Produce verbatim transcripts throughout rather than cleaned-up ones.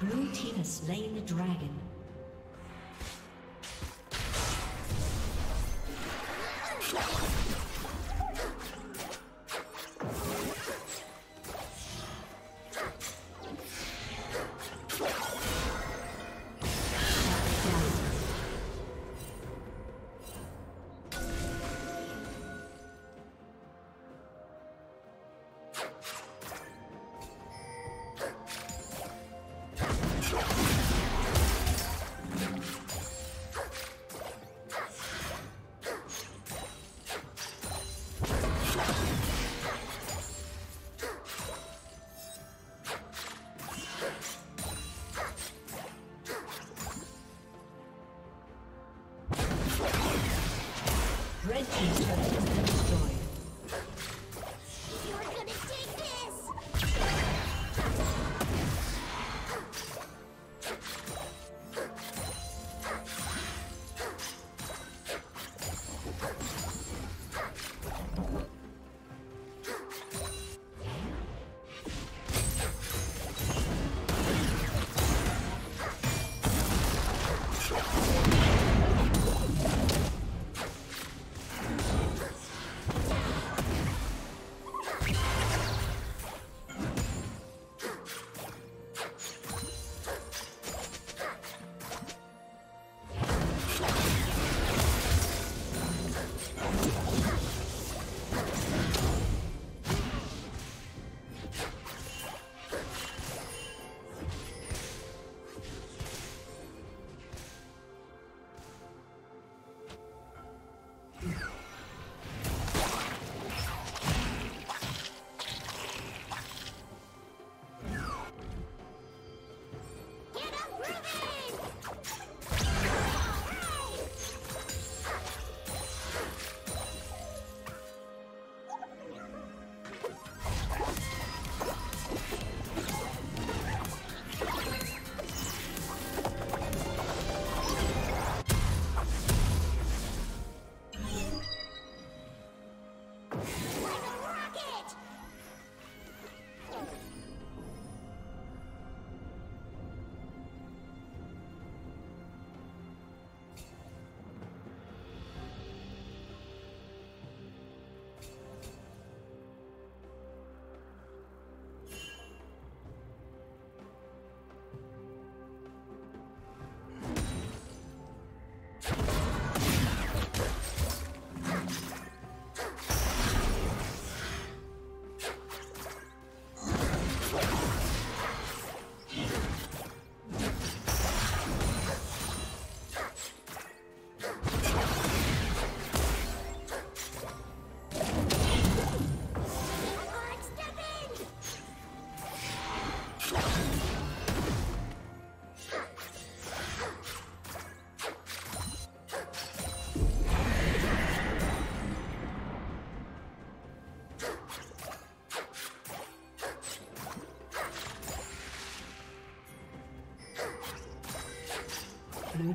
Blue team has slain the dragon. Blue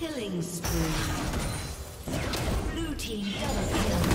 Killing spree. Blue team double kill.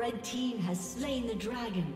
Red team has slain the dragon.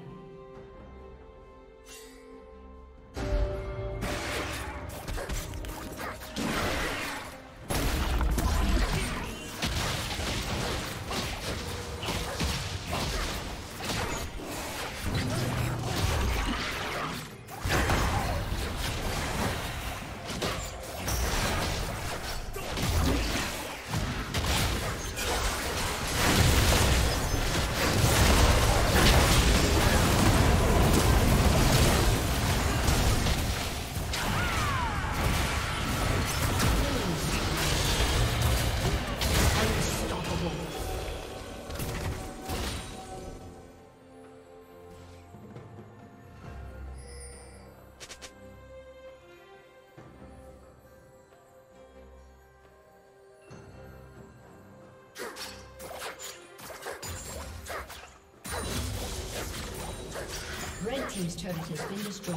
Red team's turret has been destroyed.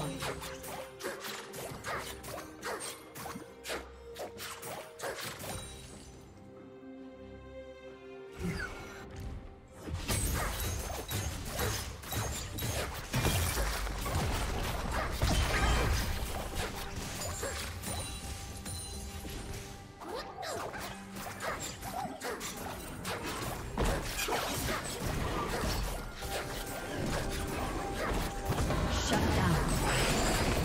Shut down.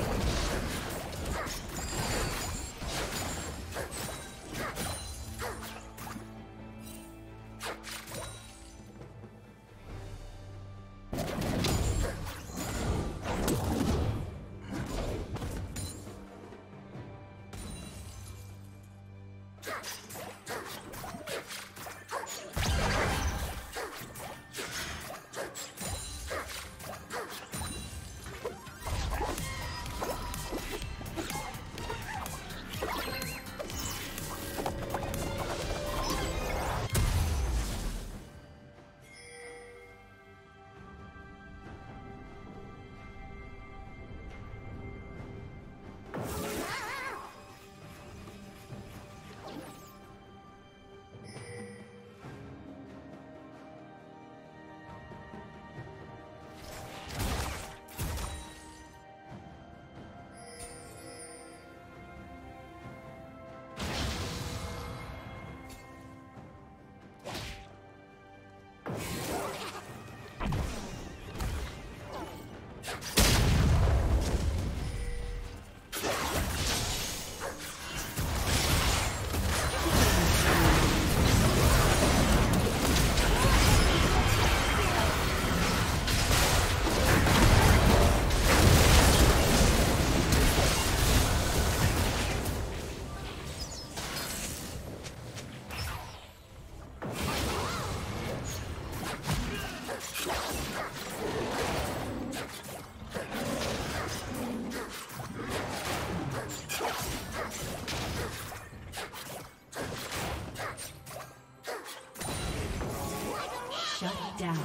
Shut down.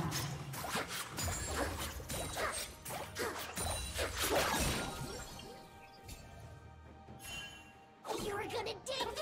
You're gonna dig this!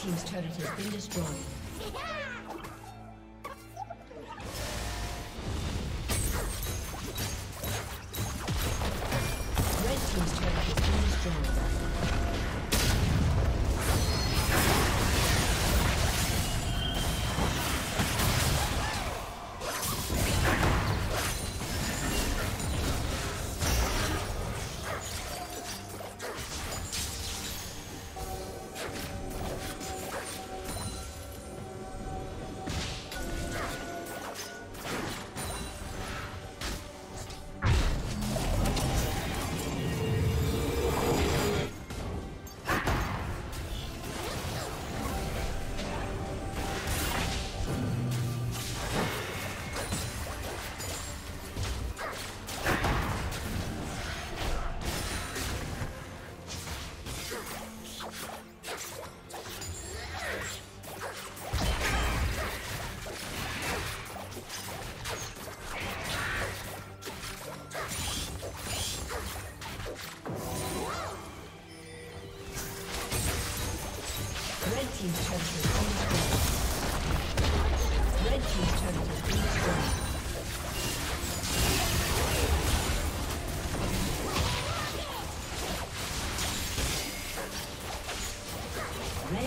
Team's turret has been destroyed. Red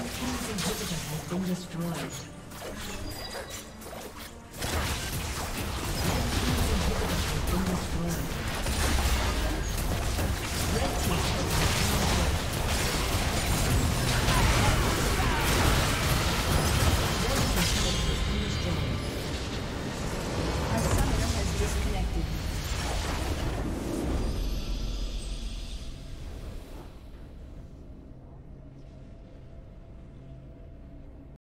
Team's inhibitor has been destroyed.